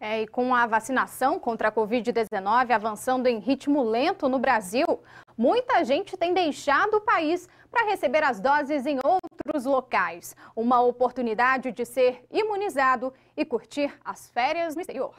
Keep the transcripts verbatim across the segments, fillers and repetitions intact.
É, e com a vacinação contra a Covid dezenove avançando em ritmo lento no Brasil, muita gente tem deixado o país para receber as doses em outros locais. Uma oportunidade de ser imunizado e curtir as férias no exterior.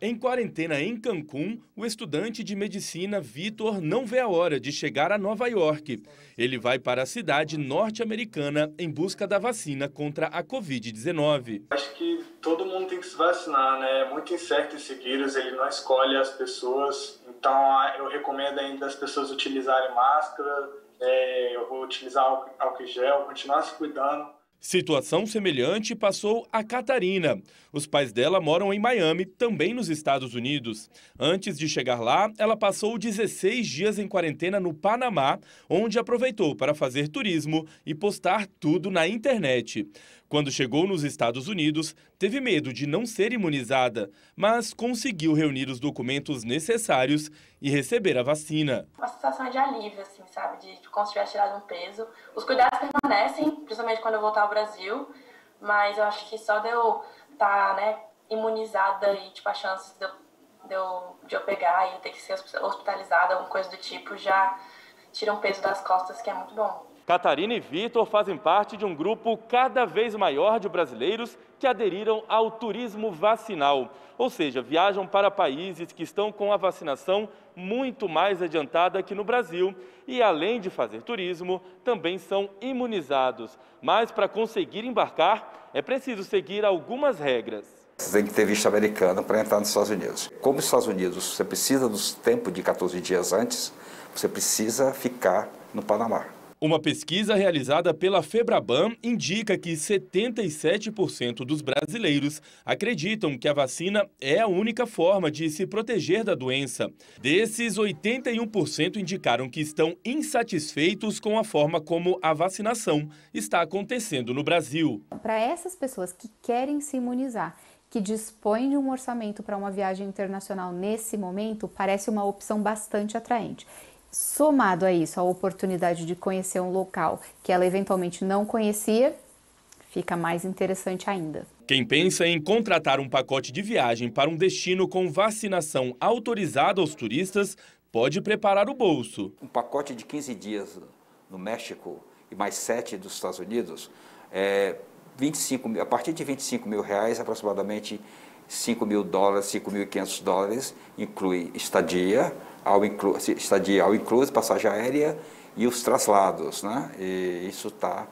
Em quarentena em Cancún, o estudante de medicina Vitor não vê a hora de chegar a Nova York. Ele vai para a cidade norte-americana em busca da vacina contra a Covid dezenove. Acho que todo mundo tem que se vacinar, né? É muito incerto esse vírus, ele não escolhe as pessoas. Então, eu recomendo ainda as pessoas utilizarem máscara, é, eu vou utilizar álcool em gel, continuar se cuidando. Situação semelhante passou a Catarina. Os pais dela moram em Miami, também nos Estados Unidos. Antes de chegar lá, ela passou dezesseis dias em quarentena no Panamá, onde aproveitou para fazer turismo e postar tudo na internet. Quando chegou nos Estados Unidos, teve medo de não ser imunizada, mas conseguiu reunir os documentos necessários e receber a vacina. Uma sensação de alívio, assim, sabe? De, de como se tivesse tirado um peso. Os cuidados permanecem, principalmente quando eu voltar ao Brasil, mas eu acho que só de eu estar, né, imunizada e, tipo, a chance de eu, de eu, de eu pegar e ter que ser hospitalizada, alguma coisa do tipo, já tira um peso das costas, que é muito bom. Catarina e Vitor fazem parte de um grupo cada vez maior de brasileiros que aderiram ao turismo vacinal, ou seja, viajam para países que estão com a vacinação muito mais adiantada que no Brasil e, além de fazer turismo, também são imunizados. Mas, para conseguir embarcar, é preciso seguir algumas regras. Você tem que ter visto americano para entrar nos Estados Unidos. Como nos Estados Unidos, você precisa dos tempos de quatorze dias antes, você precisa ficar no Panamá. Uma pesquisa realizada pela Febraban indica que setenta e sete por cento dos brasileiros acreditam que a vacina é a única forma de se proteger da doença. Desses, oitenta e um por cento indicaram que estão insatisfeitos com a forma como a vacinação está acontecendo no Brasil. Para essas pessoas que querem se imunizar, que dispõe de um orçamento para uma viagem internacional nesse momento, parece uma opção bastante atraente. Somado a isso, a oportunidade de conhecer um local que ela eventualmente não conhecia, fica mais interessante ainda. Quem pensa em contratar um pacote de viagem para um destino com vacinação autorizada aos turistas, pode preparar o bolso. Um pacote de quinze dias no México e mais sete dos Estados Unidos, é vinte e cinco mil, a partir de vinte e cinco mil reais, aproximadamente cinco mil dólares, cinco mil e quinhentos dólares, inclui estadia, ao incluso, estadia ao incluso, passagem aérea e os traslados, né? E isso está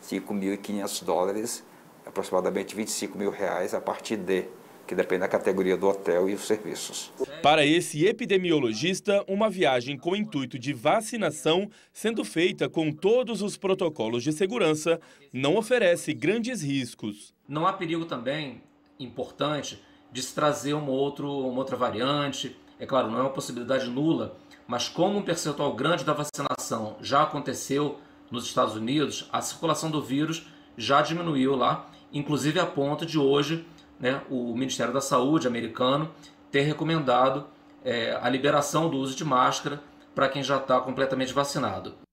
cinco mil e quinhentos dólares, aproximadamente vinte e cinco mil reais a partir de, que depende da categoria do hotel e os serviços. Para esse epidemiologista, uma viagem com intuito de vacinação, sendo feita com todos os protocolos de segurança, não oferece grandes riscos. Não há perigo também importante de se trazer uma, outro, uma outra variante. É claro, não é uma possibilidade nula, mas como um percentual grande da vacinação já aconteceu nos Estados Unidos, a circulação do vírus já diminuiu lá, inclusive a ponto de hoje, né, o Ministério da Saúde americano ter recomendado é, a liberação do uso de máscara para quem já está completamente vacinado.